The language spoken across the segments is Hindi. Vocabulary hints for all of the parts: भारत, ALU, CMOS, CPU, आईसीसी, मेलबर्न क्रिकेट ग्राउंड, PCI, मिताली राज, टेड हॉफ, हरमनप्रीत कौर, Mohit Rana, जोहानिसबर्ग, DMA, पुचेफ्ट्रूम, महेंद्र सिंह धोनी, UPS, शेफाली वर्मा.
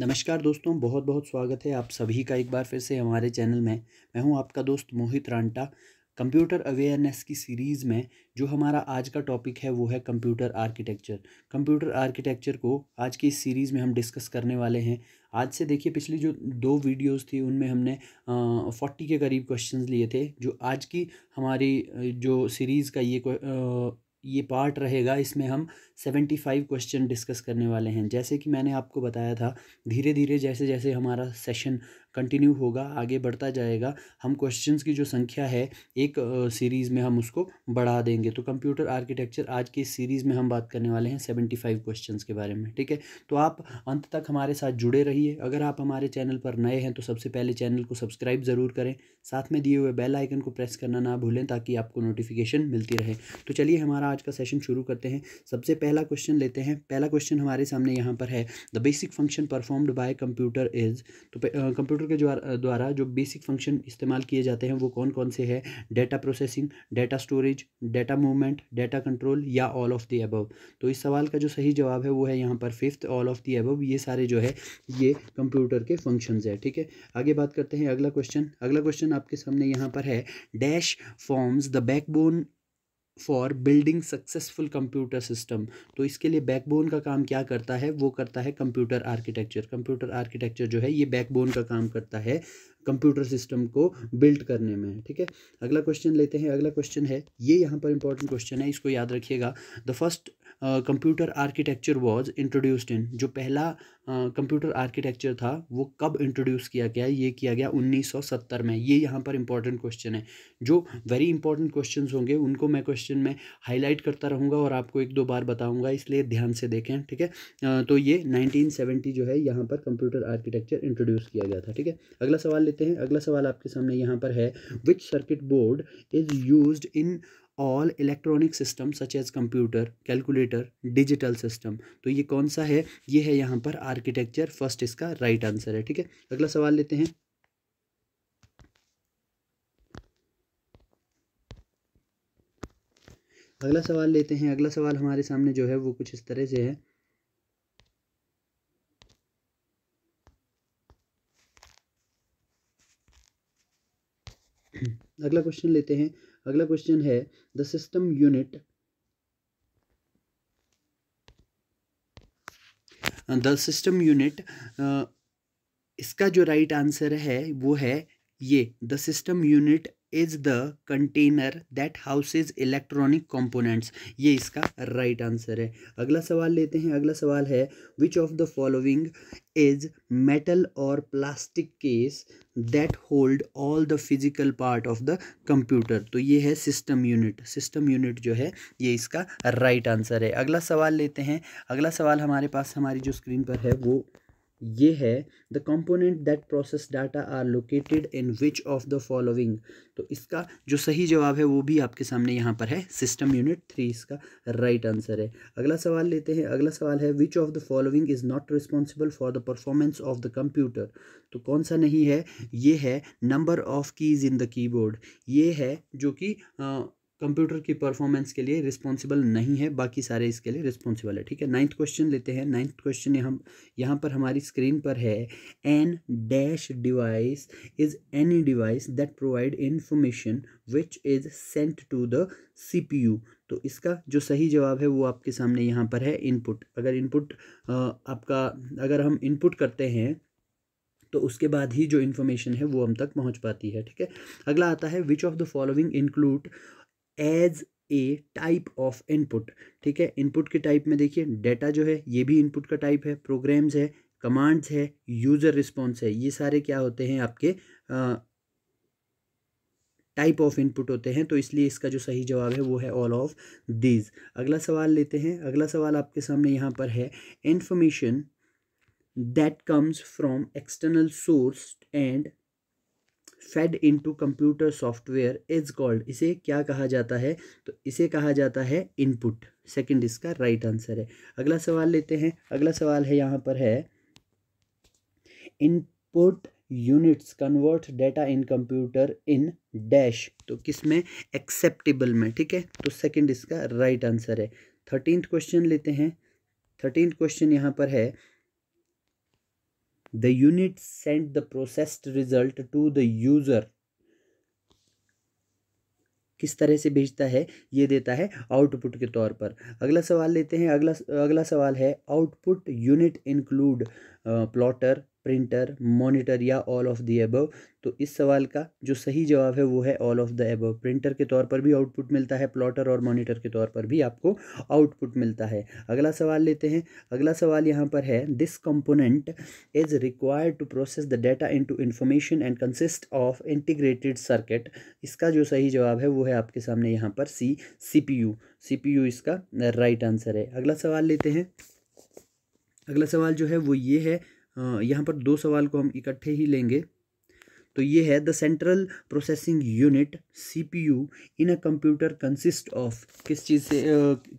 नमस्कार दोस्तों, बहुत बहुत स्वागत है आप सभी का एक बार फिर से हमारे चैनल में। मैं हूं आपका दोस्त मोहित राणा। कंप्यूटर अवेयरनेस की सीरीज़ में जो हमारा आज का टॉपिक है वो है कंप्यूटर आर्किटेक्चर। कंप्यूटर आर्किटेक्चर को आज की इस सीरीज़ में हम डिस्कस करने वाले हैं। आज से देखिए, पिछली जो दो वीडियोस थी उनमें हमने 40 के करीब क्वेश्चंस लिए थे। जो आज की हमारी जो सीरीज़ का ये पार्ट रहेगा, इसमें हम 75 क्वेश्चन डिस्कस करने वाले हैं। जैसे कि मैंने आपको बताया था, धीरे धीरे जैसे जैसे हमारा सेशन कंटिन्यू होगा, आगे बढ़ता जाएगा, हम क्वेश्चंस की जो संख्या है एक सीरीज़ में हम उसको बढ़ा देंगे। तो कंप्यूटर आर्किटेक्चर आज की सीरीज़ में हम बात करने वाले हैं 75 क्वेश्चंस के बारे में। ठीक है, तो आप अंत तक हमारे साथ जुड़े रहिए। अगर आप हमारे चैनल पर नए हैं तो सबसे पहले चैनल को सब्सक्राइब ज़रूर करें, साथ में दिए हुए बेल आइकन को प्रेस करना ना भूलें ताकि आपको नोटिफिकेशन मिलती रहे। तो चलिए हमारा आज का सेशन शुरू करते हैं। सबसे पहला क्वेश्चन लेते हैं। पहला क्वेश्चन हमारे सामने यहाँ पर है, the basic function performed by computer is. तो कंप्यूटर के द्वारा जो बेसिक फंक्शन इस्तेमाल किए जाते हैं वो कौन कौन से हैं? Data processing, data storage, data movement, data control या ऑल ऑफ द अबव। तो इस सवाल का जो सही जवाब है वो है यहाँ पर fifth, all of the above. ये सारे जो है ये कंप्यूटर के फंक्शंस है। ठीक है, आगे बात करते हैं अगला क्वेश्चन। अगला क्वेश्चन आपके सामने यहाँ पर है, dash forms the backbone for building successful computer system. तो इसके लिए बैकबोन का काम क्या करता है? वो करता है कंप्यूटर आर्किटेक्चर। कंप्यूटर आर्किटेक्चर जो है ये बैकबोन का काम करता है कंप्यूटर सिस्टम को बिल्ड करने में। ठीक है, अगला क्वेश्चन लेते हैं। अगला क्वेश्चन है, ये यहाँ पर इंपॉर्टेंट क्वेश्चन है, इसको याद रखिएगा। The first computer architecture was introduced in. जो पहला कंप्यूटर आर्किटेक्चर था वो कब इंट्रोड्यूस किया गया? ये किया गया 1970 में। ये यहाँ पर इंपॉर्टेंट क्वेश्चन है। जो वेरी इंपॉर्टेंट क्वेश्चंस होंगे उनको मैं क्वेश्चन में हाईलाइट करता रहूँगा और आपको एक दो बार बताऊँगा, इसलिए ध्यान से देखें। ठीक है, तो ये 1970 जो है यहाँ पर कंप्यूटर आर्किटेक्चर इंट्रोड्यूस किया गया था। ठीक है, अगला सवाल लेते हैं। अगला सवाल आपके सामने यहाँ पर है, which circuit board is used in all electronic system such as computer, calculator, digital system. तो ये कौन सा है? ये है यहाँ पर आर्किटेक्चर। फर्स्ट इसका राइट आंसर है। ठीक है, अगला सवाल लेते हैं। अगला सवाल लेते हैं। अगला सवाल हमारे सामने जो है वो कुछ इस तरह से है। अगला क्वेश्चन लेते हैं। अगला क्वेश्चन है, द सिस्टम यूनिट इसका जो राइट आंसर है वो है ये, the system unit is the container that houses electronic components. ये इसका राइट आंसर है। अगला सवाल लेते हैं। अगला सवाल है, which of the following is metal और plastic case that hold all the physical part of the computer. तो ये है सिस्टम यूनिट। सिस्टम यूनिट जो है ये इसका राइट आंसर है। अगला सवाल लेते हैं। अगला सवाल हमारे पास हमारी जो स्क्रीन पर है वो ये है, the component that process data are located in which of the following. तो इसका जो सही जवाब है वो भी आपके सामने यहाँ पर है, सिस्टम यूनिट 3 इसका राइट आंसर है। अगला सवाल लेते हैं। अगला सवाल है, which of the following is not responsible for the performance of the computer. तो कौन सा नहीं है? ये है number of keys in the keyboard. ये है जो कि कंप्यूटर की परफॉर्मेंस के लिए रिस्पॉन्सिबल नहीं है, बाकी सारे इसके लिए रिस्पॉन्सिबल है। ठीक है, नाइन्थ क्वेश्चन लेते हैं। नाइन्थ क्वेश्चन यहाँ पर हमारी स्क्रीन पर है, an dash device is any device that provide information which is sent to the CPU। तो इसका जो सही जवाब है वो आपके सामने यहाँ पर है, इनपुट। अगर हम इनपुट करते हैं तो उसके बाद ही जो इन्फॉर्मेशन है वो हम तक पहुँच पाती है। ठीक है, अगला आता है, which of the following include as a type of input. ठीक है, इनपुट के टाइप में देखिए, डेटा जो है ये भी इनपुट का टाइप है, प्रोग्राम्स है, कमांड्स है, यूज़र रिस्पॉन्स है। ये सारे क्या होते हैं? आपके टाइप ऑफ इनपुट होते हैं। तो इसलिए इसका जो सही जवाब है वो है ऑल ऑफ दीज। अगला सवाल लेते हैं। अगला सवाल आपके सामने यहाँ पर है, information that comes from external source and fed into computer software is called. इसे क्या कहा जाता है? तो इसे कहा जाता है इनपुट। सेकंड इसका राइट आंसर है। अगला सवाल लेते हैं। अगला सवाल है यहाँ पर है, input units convert data in computer in dash. तो किस में? एक्सेप्टेबल में। ठीक है, तो सेकंड इसका राइट आंसर है। 13th क्वेश्चन लेते हैं। 13th क्वेश्चन यहाँ पर है, The unit sent the processed result to the user. किस तरह से भेजता है, ये देता है आउटपुट के तौर पर. अगला सवाल लेते हैं. अगला सवाल है output unit include plotter, printer, monitor या ऑल ऑफ द अबव. तो इस सवाल का जो सही जवाब है वो है all of the above. Printer के तौर पर भी आउटपुट मिलता है, प्लॉटर और मॉनिटर के तौर पर भी आपको आउटपुट मिलता है. अगला सवाल लेते हैं. अगला सवाल यहाँ पर है this component is required to process the data into information and consist of integrated circuit. इसका जो सही जवाब है वो है आपके सामने यहाँ पर सी, सीपीयू. सीपीयू इसका राइट आंसर है. अगला सवाल लेते हैं. अगला सवाल जो है वो ये है, यहाँ पर दो सवाल को हम इकट्ठे ही लेंगे. तो ये है the central processing unit CPU in a computer consist of. किस चीज़ से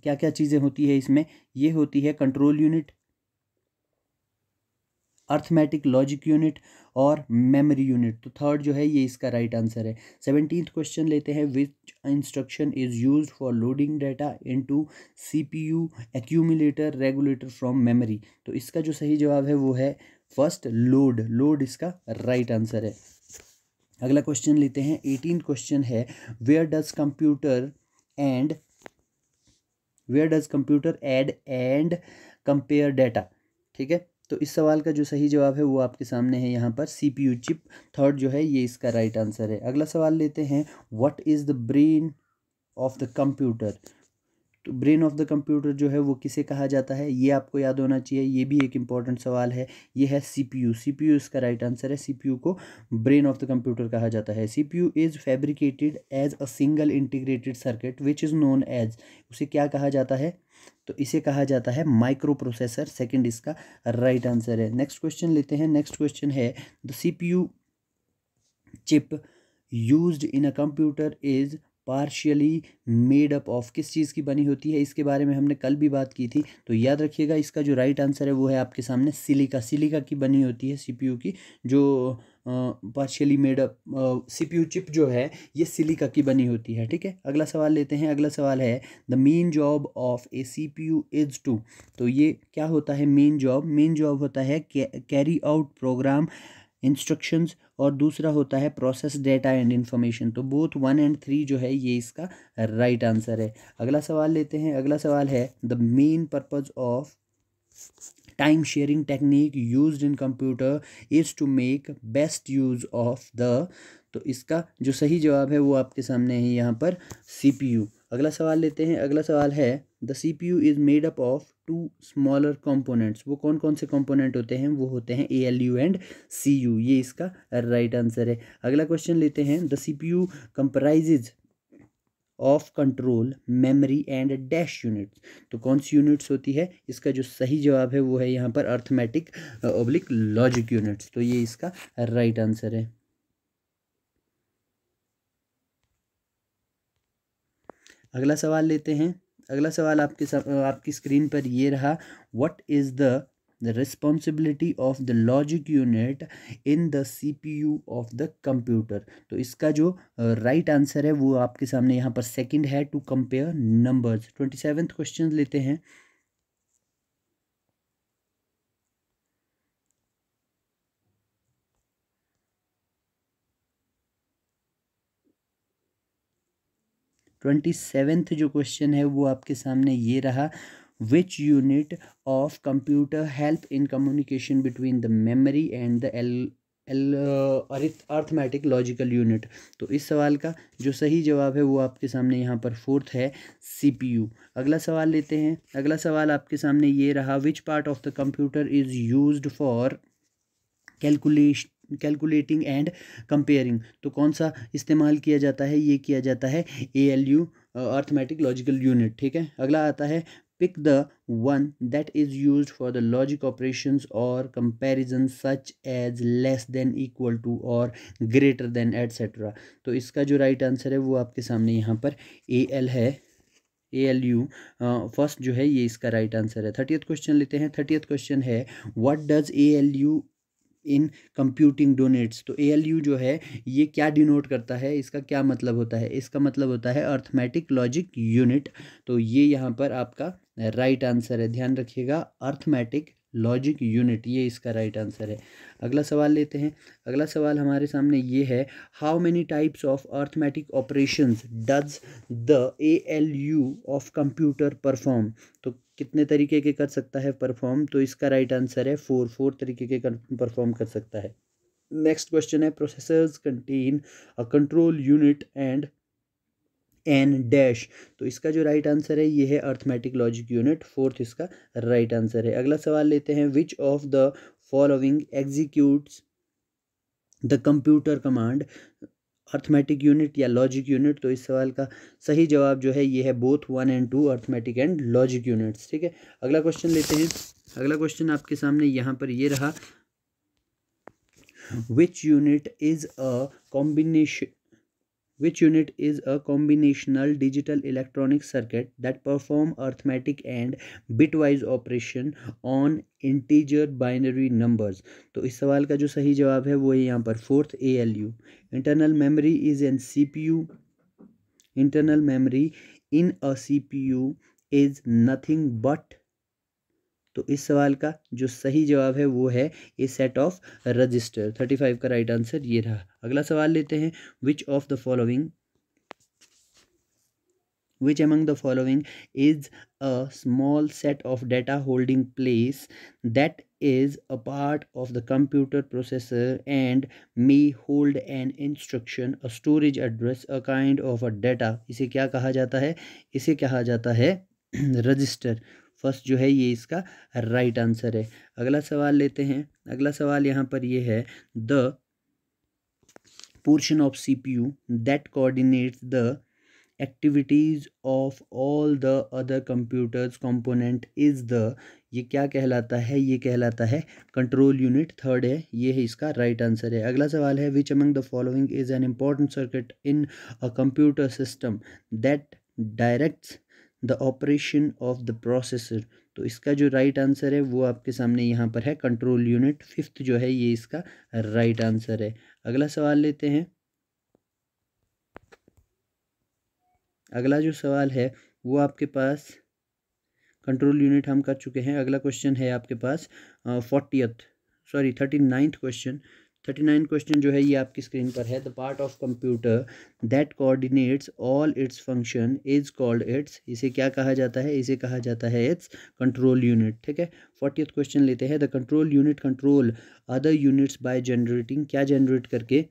क्या क्या चीज़ें होती है इसमें, ये होती है control unit, arithmetic logic unit और मेमोरी यूनिट. तो थर्ड जो है ये इसका राइट आंसर है. 17th क्वेश्चन लेते हैं. Which instruction is used for loading data into CPU accumulator regulator from memory. तो इसका जो सही जवाब है वो है फर्स्ट लोड. लोड इसका राइट आंसर है. अगला क्वेश्चन लेते हैं. 18th क्वेश्चन है where does computer add and compare data. ठीक है, तो इस सवाल का जो सही जवाब है वो आपके सामने है यहाँ पर सीपीयू चिप. थर्ड जो है ये इसका राइट आंसर है. अगला सवाल लेते हैं. What is the brain of the computer. तो ब्रेन ऑफ द कंप्यूटर जो है वो किसे कहा जाता है, ये आपको याद होना चाहिए. ये भी एक इम्पॉर्टेंट सवाल है. ये है सीपीयू. सीपीयू इसका राइट आंसर है. सीपीयू को ब्रेन ऑफ द कंप्यूटर कहा जाता है. CPU is fabricated as a single integrated circuit which is known as. उसे क्या कहा जाता है, तो इसे कहा जाता है माइक्रो प्रोसेसर. सेकेंड इसका राइट आंसर है. नेक्स्ट क्वेश्चन लेते हैं. नेक्स्ट क्वेश्चन है the CPU chip used in a computer is partially made up of. किस चीज़ की बनी होती है, इसके बारे में हमने कल भी बात की थी. तो याद रखिएगा इसका जो राइट आंसर है वो है आपके सामने सिलिका. सिलिका की बनी होती है सीपीयू की, जो partially made up CPU chip जो है ये सिलिका की बनी होती है. ठीक है, अगला सवाल लेते हैं. अगला सवाल है the main job of a CPU is to. तो ये क्या होता है मेन जॉब. मेन जॉब होता है कैरी आउट प्रोग्राम इंस्ट्रक्शंस और दूसरा होता है प्रोसेस डेटा एंड इन्फॉर्मेशन. तो बोथ 1 और 3 जो है ये इसका राइट आंसर है. अगला सवाल लेते हैं. अगला सवाल है the main purpose of time sharing technique used in computer is to make best use of the. तो इसका जो सही जवाब है वो आपके सामने है यहाँ पर सीपीयू. अगला सवाल लेते हैं. अगला सवाल है the CPU is made up of 2 smaller components. वो कौन कौन से कंपोनेंट होते हैं, वो होते हैं एएलयू एंड सीयू. ये इसका राइट आंसर है. अगला क्वेश्चन लेते हैं. The CPU comprises of control memory and dash units. तो कौन सी यूनिट्स होती है, इसका जो सही जवाब है वो है यहाँ पर अर्थमेटिक ऑब्लिक लॉजिक यूनिट्स. तो ये इसका राइट आंसर है. अगला सवाल लेते हैं. अगला सवाल आपकी स्क्रीन पर ये रहा. What is the responsibility of the logic unit in the CPU of the computer. तो इसका जो राइट आंसर है वो आपके सामने यहाँ पर सेकंड है, to compare numbers. 27th question लेते हैं. ट्वेंटी जो क्वेश्चन है वो आपके सामने ये रहा. Which unit of computer help in communication between the memory and the arithmetic logical unit. तो इस सवाल का जो सही जवाब है वो आपके सामने यहाँ पर फोर्थ है सीपीयू. अगला सवाल लेते हैं. अगला सवाल आपके सामने ये रहा. Which part of the computer is used for calculating and comparing. तो कौन सा इस्तेमाल किया जाता है, ये किया जाता है एएलयू अर्थमेटिक लॉजिकल यूनिट. ठीक है, अगला आता है pick the one that is used for the logic operations और comparison such as less than equal to और ग्रेटर देन एटसेट्रा. तो इसका जो राइट आंसर है वो आपके सामने यहाँ पर एएल है, एएलयू फर्स्ट जो है ये इसका राइट आंसर है. 30th क्वेश्चन लेते हैं. 30th क्वेश्चन है what does ALU in computing denotes. तो एएलयू जो है ये क्या डिनोट करता है, इसका क्या मतलब होता है, इसका मतलब होता है अर्थमेटिक लॉजिक यूनिट. तो ये यहाँ पर आपका राइट आंसर है. ध्यान रखिएगा अर्थमेटिक लॉजिक यूनिट, ये इसका राइट आंसर है। अगला सवाल लेते हैं। अगला सवाल हमारे सामने ये है, how many types of arithmetic operations does the ALU of computer perform? तो कितने तरीके के कर सकता है परफॉर्म? तो इसका राइट आंसर है 4 तरीके के परफॉर्म कर सकता है। नेक्स्ट क्वेश्चन है, processors contain a control unit and an dash. तो इसका जो राइट आंसर है ये है अर्थमेटिक लॉजिक यूनिट, 4th इसका राइट आंसर है। अगला सवाल लेते हैं, which of the following executes the computer command arithmetic unit या लॉजिक यूनिट? तो इस सवाल का सही जवाब जो है ये है बोथ 1 और 2, अर्थमेटिक एंड लॉजिक यूनिट्स। ठीक है, अगला क्वेश्चन लेते हैं। अगला क्वेश्चन आपके सामने यहाँ पर ये रहा, which unit is a combinational digital electronic circuit that perform arithmetic and bitwise operation on integer binary numbers? तो इस सवाल का जो सही जवाब है वो है यहाँ पर 4th ALU। Internal memory is an CPU, internal memory in a CPU is nothing but, तो इस सवाल का जो सही जवाब है वो है ए सेट ऑफ रजिस्टर, 35 का राइट आंसर ये रहा। अगला सवाल लेते हैं, which among the following is a small set of data holding place that is a part of the computer processor and may hold an instruction, a storage address, a kind of a data? इसे क्या कहा जाता है? इसे कहा जाता है रजिस्टर। फर्स्ट जो है ये इसका राइट आंसर है। अगला सवाल लेते हैं। अगला सवाल यहाँ पर ये है, the portion of CPU that coordinates the activities of all the other computers component is the, ये क्या कहलाता है? ये कहलाता है कंट्रोल यूनिट, 3rd है, ये है इसका राइट आंसर है। अगला सवाल है, which among the following is an important circuit in a computer system that directs the operation of the processor? तो इसका जो राइट आंसर है वो आपके सामने यहाँ पर है कंट्रोल यूनिट, 5th जो है ये इसका राइट आंसर है। अगला सवाल लेते हैं। अगला जो सवाल है वो आपके पास कंट्रोल यूनिट हम कर चुके हैं। अगला क्वेश्चन है आपके पास 39th क्वेश्चन। 39 क्वेश्चन जो है ये आपकी स्क्रीन पर है, the part of computer that coordinates all its function is called its, इसे क्या कहा जाता है? इसे कहा जाता है इट्स कंट्रोल यूनिट। ठीक है, 40th क्वेश्चन लेते हैं, the control unit control other units by generating, क्या जनरेट करके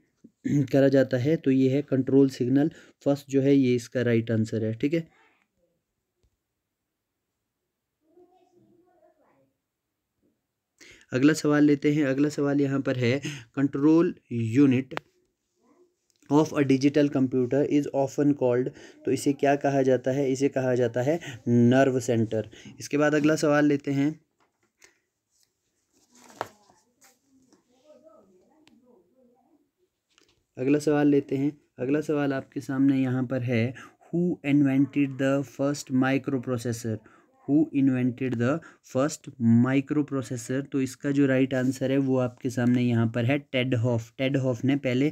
करा जाता है? तो ये है कंट्रोल सिग्नल, 1st जो है ये इसका राइट आंसर है। ठीक है, अगला सवाल लेते हैं। अगला सवाल यहाँ पर है, control unit of a digital computer is often called, तो इसे क्या कहा जाता है? इसे कहा जाता है नर्व सेंटर। इसके बाद अगला सवाल लेते हैं। अगला सवाल लेते हैं। अगला सवाल आपके सामने यहाँ पर है, who invented the first microprocessor? Who invented the first microprocessor? तो इसका जो राइट आंसर है वो आपके सामने यहाँ पर है टेड हॉफ। टेड हॉफ ने पहले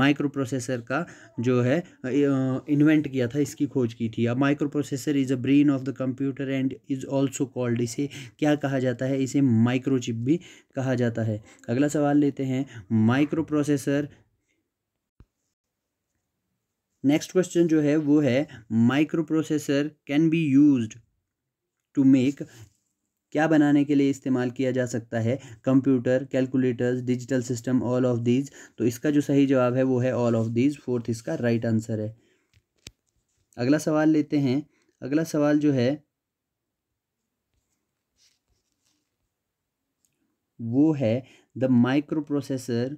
माइक्रो प्रोसेसर का जो है इन्वेंट किया था, इसकी खोज की थी। अब microprocessor is a brain of the computer and is also called, इसे क्या कहा जाता है? इसे माइक्रोचिप भी कहा जाता है। अगला सवाल लेते हैं, माइक्रो प्रोसेसर। नेक्स्ट क्वेश्चन जो है वो है, microprocessor can be use to make, क्या बनाने के लिए इस्तेमाल किया जा सकता है? Computer, calculators, digital system, all of these. तो इसका जो सही जवाब है वो है ऑल ऑफ दीज, 4th इसका राइट आंसर है। अगला सवाल लेते हैं। अगला सवाल जो है वो है, the microprocessor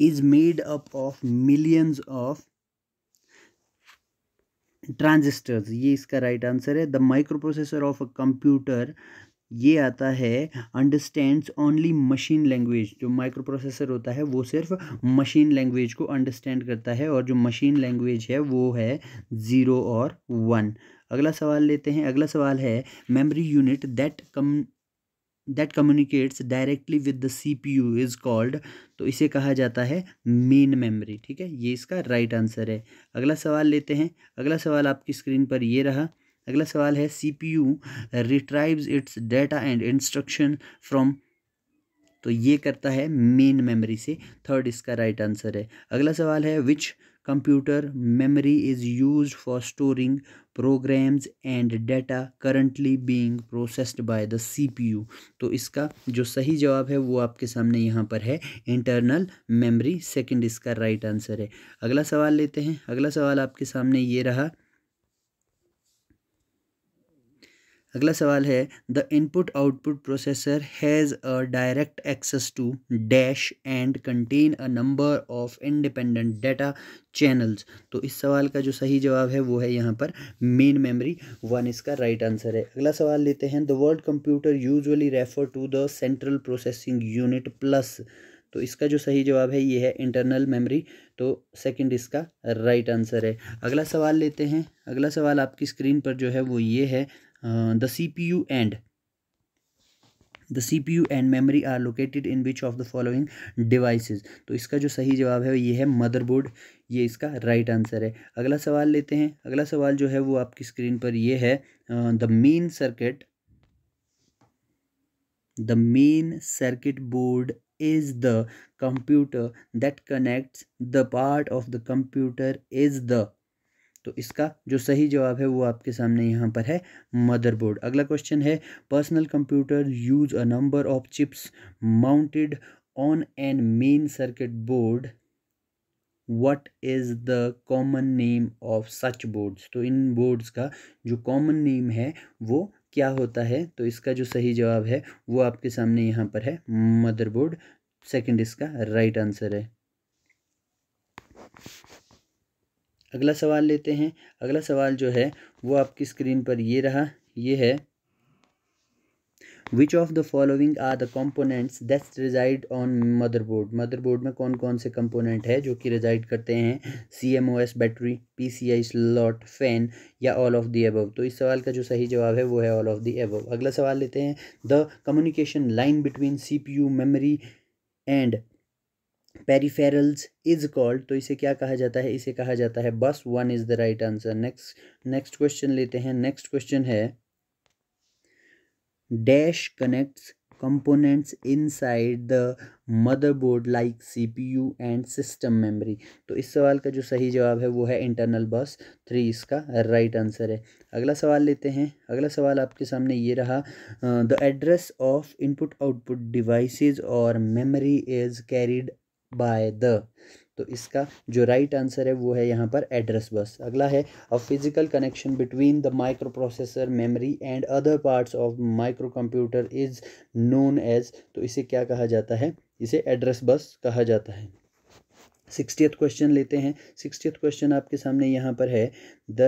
is made up of millions of transistors, ये इसका राइट आंसर है। The microprocessor of a computer, ये आता है अंडरस्टैंड्स ओनली मशीन लैंग्वेज, जो माइक्रो प्रोसेसर होता है वो सिर्फ मशीन लैंग्वेज को अंडरस्टैंड करता है, और जो मशीन लैंग्वेज है वो है 0 और 1। अगला सवाल लेते हैं। अगला सवाल है, memory unit that communicates directly with the CPU is called, तो इसे कहा जाता है मेन मेमोरी। ठीक है, ये इसका राइट आंसर है। अगला सवाल लेते हैं। अगला सवाल आपकी स्क्रीन पर ये रहा, अगला सवाल है CPU retrieves its data and instruction from, तो ये करता है मेन मेमोरी से। थर्ड इसका राइट आंसर है। अगला सवाल है which computer memory is used for storing programs and data currently being processed by the CPU, तो इसका जो सही जवाब है वो आपके सामने यहाँ पर है इंटरनल मेमोरी। सेकंड इसका राइट आंसर है। अगला सवाल लेते हैं। अगला सवाल आपके सामने ये रहा। अगला सवाल है the input output processor has a direct access to dash and contain a number of independent data channels, तो इस सवाल का जो सही जवाब है वो है यहाँ पर मेन मेमोरी। वन इसका राइट आंसर है। अगला सवाल लेते हैं the word computer usually refer to the central processing unit plus, तो इसका जो सही जवाब है ये है इंटरनल मेमोरी। तो सेकंड इसका राइट आंसर है। अगला सवाल लेते हैं। अगला सवाल आपकी स्क्रीन पर जो है वो ये है the CPU and memory are located in which of the following devices, तो इसका जो सही जवाब है ये है मदरबोर्ड। ये इसका राइट आंसर है। अगला सवाल लेते हैं। अगला सवाल जो है वो आपकी स्क्रीन पर ये है the main circuit board is the computer that connects the part of the computer is the, तो इसका जो सही जवाब है वो आपके सामने यहाँ पर है मदरबोर्ड। अगला क्वेश्चन है personal computer use a number of chips mounted on an main circuit board, what is the common name of such boards, तो इन बोर्ड्स का जो कॉमन नेम है वो क्या होता है, तो इसका जो सही जवाब है वो आपके सामने यहाँ पर है मदरबोर्ड। सेकंड इसका राइट आंसर है। अगला सवाल लेते हैं। अगला सवाल जो है वो आपकी स्क्रीन पर ये रहा। ये है which of the following are the components that reside on motherboard, motherboard में कौन कौन से कंपोनेंट है जो कि रिजाइड करते हैं, CMOS battery, PCI slot, fan या ऑल ऑफ द अबव, तो इस सवाल का जो सही जवाब है वो है ऑल ऑफ द अबव। अगला सवाल लेते हैं the communication line between CPU memory and peripherals is called, तो इसे क्या कहा जाता है, इसे कहा जाता है bus. One is the right answer. Next question लेते हैं। नेक्स्ट क्वेश्चन है dash connects components inside the motherboard like CPU and system memory, तो इस सवाल का जो सही जवाब है वो है इंटरनल बस। थ्री इसका राइट आंसर है। अगला सवाल लेते हैं। अगला सवाल आपके सामने ये रहा the address of input output devices और memory is carried by the, तो इसका जो राइट आंसर है वो है यहाँ पर एड्रेस बस। अगला है a physical connection between the microprocessor memory and other parts of microcomputer is known as, तो इसे क्या कहा जाता है, इसे एड्रेस बस कहा जाता है। 60वां क्वेश्चन लेते हैं। 60वां क्वेश्चन आपके सामने यहाँ पर है the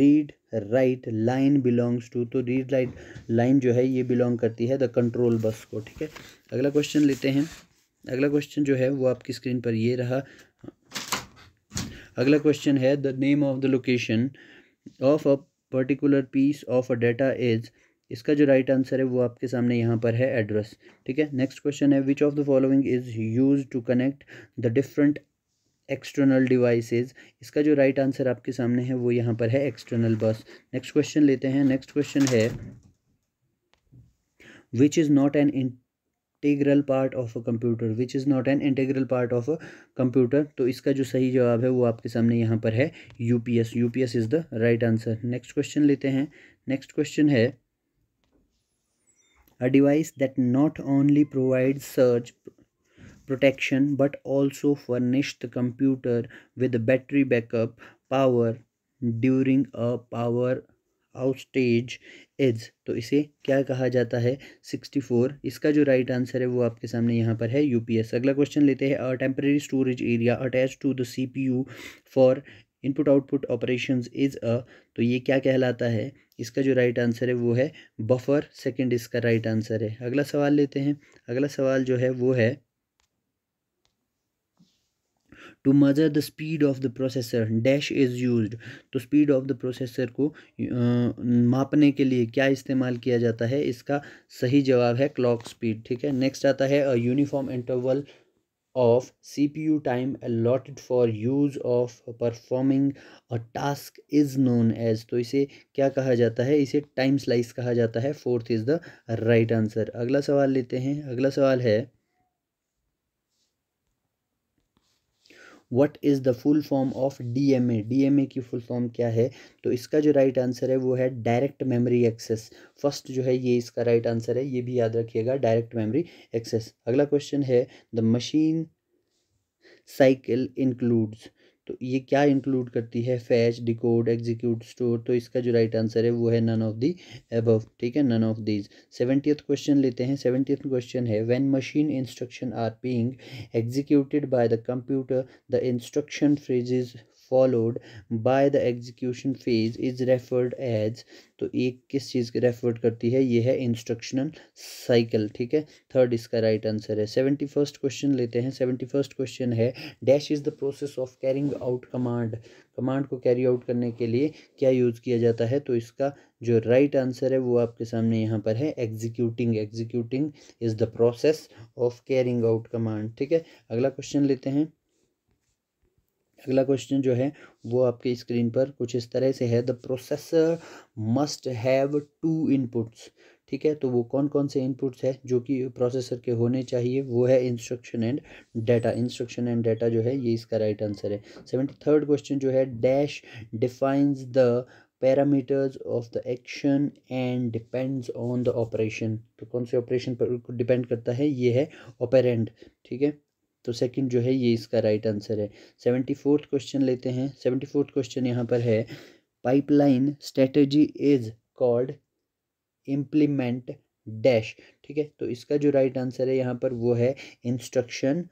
read write line belongs to, तो रीड राइट लाइन जो है ये बिलोंग करती है द कंट्रोल बस को, ठीक है। अगला क्वेश्चन लेते हैं। अगला क्वेश्चन जो है वो आपकी स्क्रीन पर ये रहा। अगला क्वेश्चन है the name of the location of a particular piece of a data is, इसका जो राइट आंसर है वो आपके सामने यहाँ पर है एड्रेस, ठीक है। नेक्स्ट क्वेश्चन है which of the following is used to connect the different external devices, इसका जो राइट आंसर आपके सामने है वो यहाँ पर है एक्सटर्नल बस। नेक्स्ट क्वेश्चन लेते हैं। नेक्स्ट क्वेश्चन है which is not an integral part of a computer, which is not an integral part of a computer, तो इसका जो सही जवाब है वो आपके सामने यहाँ पर है UPS। UPS is the right answer. Next question लेते हैं। नेक्स्ट क्वेश्चन है a device that not only provide surge protection but also furnish the computer with battery backup power during a power outage is, तो इसे क्या कहा जाता है, 64 इसका जो राइट आंसर है वो आपके सामने यहाँ पर है UPS। अगला क्वेश्चन लेते हैं a temporary storage area attach to the CPU for input output operations is a, तो ये क्या कहलाता है, इसका जो राइट आंसर है वो है बफर। सेकंड इसका राइट आंसर है। अगला सवाल लेते हैं। अगला सवाल जो है वो है to measure the speed of the processor dash is used, तो स्पीड ऑफ द प्रोसेसर को मापने के लिए क्या इस्तेमाल किया जाता है, इसका सही जवाब है क्लॉक स्पीड, ठीक है। नेक्स्ट आता है a uniform interval of CPU time allotted for use of performing a task is known as। तो इसे क्या कहा जाता है, इसे टाइम स्लाइस कहा जाता है। Fourth is the right answer. अगला सवाल लेते हैं। अगला सवाल है what is the full form of DMA। DMA की फुल फॉर्म क्या है, तो इसका जो राइट आंसर है वो है डायरेक्ट मेमोरी एक्सेस। फर्स्ट जो है ये इसका राइट आंसर है, ये भी याद रखिएगा, डायरेक्ट मेमोरी एक्सेस। अगला क्वेश्चन है द मशीन साइकिल इंक्लूड्स। तो ये क्या इंक्लूड करती है, फैच, डिकोड, एग्जीक्यूट, स्टोर। तो इसका जो राइट आंसर है वो है नन ऑफ दी अबव। ठीक है, none of these. 70th question लेते हैं। 70th क्वेश्चन है when machine instruction are being executed by the computer the instruction phases followed by the execution phase is referred as. तो ये किस चीज़ के रेफर्ड करती है, ये है इंस्ट्रक्शनल साइकिल। ठीक है, थर्ड इसका राइट आंसर है। 71st क्वेश्चन लेते हैं। 71st क्वेश्चन है dash is the process of carrying out command. Command को कैरी आउट करने के लिए क्या यूज़ किया जाता है, तो इसका जो राइट आंसर है वो आपके सामने यहाँ पर है executing. Executing is the process of carrying out command. ठीक है, अगला क्वेश्चन लेते हैं। अगला क्वेश्चन जो है वो आपके स्क्रीन पर कुछ इस तरह से है the processor must have 2 inputs. ठीक है, तो वो कौन कौन से इनपुट्स है जो कि प्रोसेसर के होने चाहिए, वो है instruction and data. Instruction and data जो है ये इसका राइट आंसर है। 73rd क्वेश्चन जो है dash defines the parameters of the action and depends on the operation. तो कौन से ऑपरेशन पर डिपेंड करता है, ये है ऑपरेंड। ठीक है, तो सेकंड जो है ये इसका राइट आंसर है। 74th क्वेश्चन लेते हैं। 74th क्वेश्चन यहाँ पर है pipeline strategy is called implement dash. ठीक है, तो इसका जो राइट आंसर है यहाँ पर वो है इंस्ट्रक्शन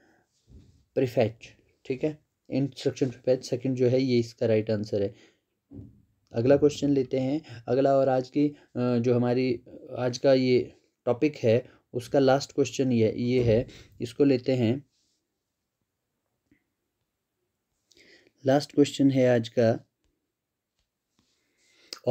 प्रीफैच। ठीक है, इंस्ट्रक्शन प्रीफैच सेकंड जो है ये इसका राइट आंसर है। अगला क्वेश्चन लेते हैं। अगला और आज की जो हमारी आज का ये टॉपिक है उसका लास्ट क्वेश्चन ये है, इसको लेते हैं। लास्ट क्वेश्चन है आज का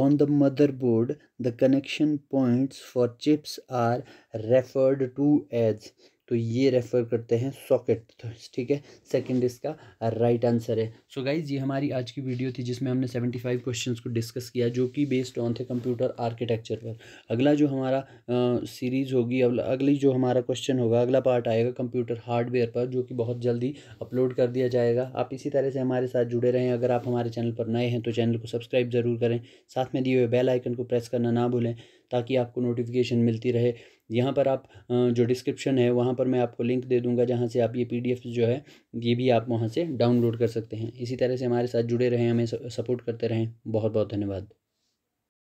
on the motherboard the connection points for chips are referred to as. तो ये रेफर करते हैं सॉकेट। ठीक है, सेकंड इसका राइट आंसर है। सो गाइज ये हमारी आज की वीडियो थी जिसमें हमने 75 क्वेश्चंस को डिस्कस किया जो कि बेस्ड ऑन थे कंप्यूटर आर्किटेक्चर पर। अगला जो हमारा सीरीज़ होगी, अगली जो हमारा क्वेश्चन होगा, अगला पार्ट आएगा कंप्यूटर हार्डवेयर पर जो कि बहुत जल्दी अपलोड कर दिया जाएगा। आप इसी तरह से हमारे साथ जुड़े रहें। अगर आप हमारे चैनल पर नए हैं तो चैनल को सब्सक्राइब ज़रूर करें, साथ में दिए हुए बेल आइकन को प्रेस करना ना भूलें ताकि आपको नोटिफिकेशन मिलती रहे। यहाँ पर आप जो डिस्क्रिप्शन है वहाँ पर मैं आपको लिंक दे दूँगा जहाँ से आप ये PDF जो है ये भी आप वहाँ से डाउनलोड कर सकते हैं। इसी तरह से हमारे साथ जुड़े रहें, हमें सपोर्ट करते रहें। बहुत बहुत धन्यवाद।